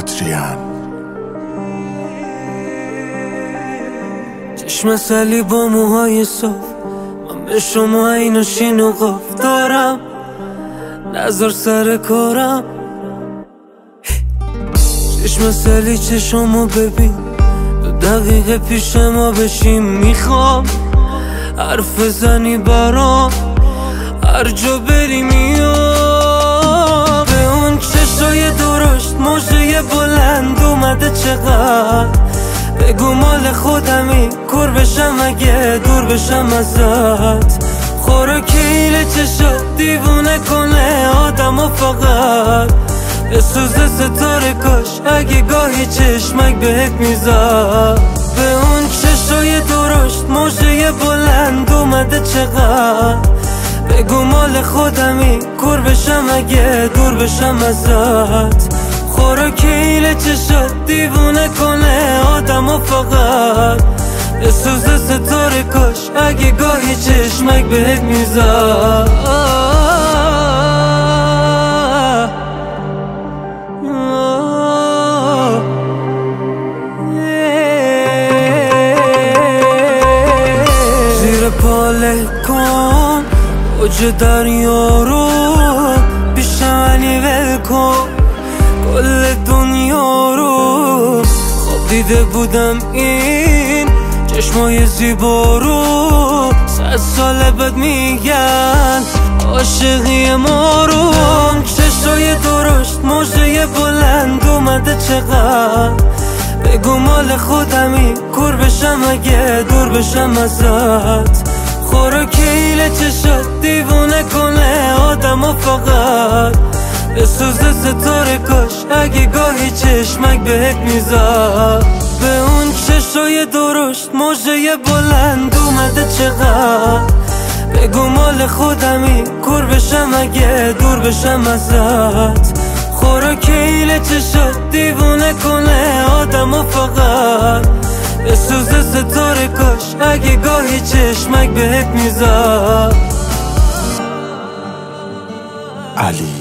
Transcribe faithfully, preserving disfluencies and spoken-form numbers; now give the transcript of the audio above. Adrian. چشم علی با موهای صاف، من به شما این شین و قاف دارم، نظر سر کارم. چشم علی چشمو ببین، دو دقیقه پیش ما بشیم، میخوام حرف بزنی برام، هر جا بری میام. به اون چشای درشت موجه بلند اومده چقدر، بگو مال خودمی، کور بشم اگه دور بشم ازت. خورو کیل چشات دیوونه کنه آدمو فقط، به سوز ستاره کاش اگه گاهی چشمک بهت میزد. به اون چشای درشت موجه بلند اومده چقدر، بگو مال خودمی، کور بشم اگه دور بشم ازت. خورو کیل چشات دیوونه کنه آدمو فقط، به سوز ستاره کاش اگه گاهی چشمک بهت میزد. زیر پاله کن اوج دریا رو، پیش منی ول کن کل دنیا رو. خواب دیده بودم این چشمای زیبا رو، صد ساله بد میگن عاشقی ما رو. چشای درشت موجه بلند اومده چقدر، بگو مال خودمی، کور بشم اگه دور بشم ازت. خورو کیل چشات دیوونه کنه آدمو فقط، به سوز ستاره کاش اگه گاهی چشمک بهت میزد. به اون چشای درشت موجه بلند اومده چقدر، بگو مال خودمی، کور بشم اگه دور بشم ازت. خورو کیل چشات دیوونه کنه آدمو فقط، به سوز ستاره کاش اگه گاهی چشمک بهت میزد. علی